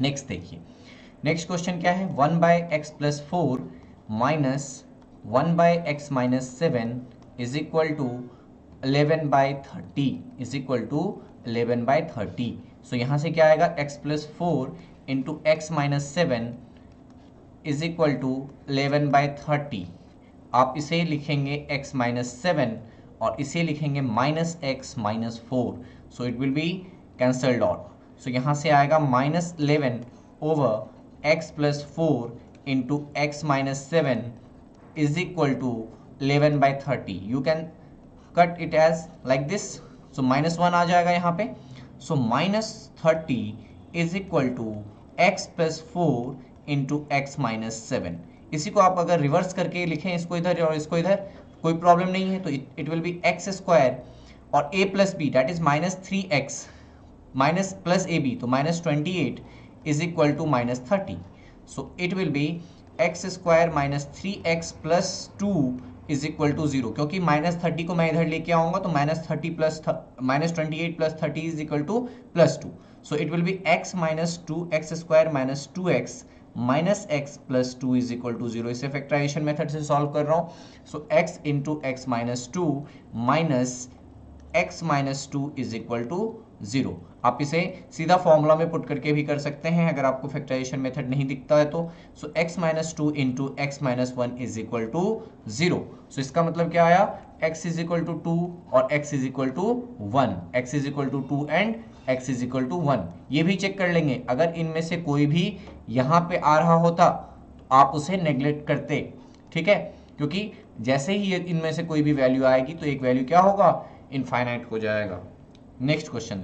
Next देखिए, next question क्या है, 1/(x + 4) -1/(x - 7) is equal to 11/30 सो यहाँ से क्या आएगा, x + 4 into x - 7 is equal to 11/30। आप इसे लिखेंगे x - 7 और इसे लिखेंगे -x - 4, so it will be cancelled out. So यहाँ से आएगा -11/(x + 4) into x - 7 is equal to 11/30। You can cut it as like this, so -1 आ जाएगा यहाँ पे। So -30 is equal to x + 4 into x - 7। इसी को आप अगर रिवर्स करके लिखें, इसको इधर और इसको इधर, कोई प्रॉब्लम नहीं है। तो इट विल बी x² और a + b that is -3x + ab तो -28 is equal to -30। So it will be x² - 3x + 2 is equal to 0, क्योंकि -30 को मैं इधर लेके आऊँगा तो -28 + 30 is equal to +2। So it will be x - 2 x² - 2x -x + 2 is equal to 0। इसे factorisation method से सॉल्व कर रहा हूँ। So x into x - 2 -x - 2 is equal to 0। आप इसे सीधा फॉर्मूला में पुट करके भी कर सकते हैं अगर आपको फैक्टराइजेशन मेथड नहीं दिखता है तो। So x - 2 into x - 1 is equal to 0। सो इसका मतलब क्या आया, x इज इक्वल टू 2 और x is equal to 1, x is equal to 2 and x is equal to 1। ये भी चेक कर लेंगे, अगर इनमें से कोई भी यहाँ पे आ रहा होता आप उसे नेग्लेक्ट करते, ठीक है, क्योंकि जैसे ही इनमें से कोई भी वैल्यू आएगी तो एक वैल्यू क्या होगा, इनफाइनाइट हो जाएगा। नेक्स्ट क्वेश्चन देखिए।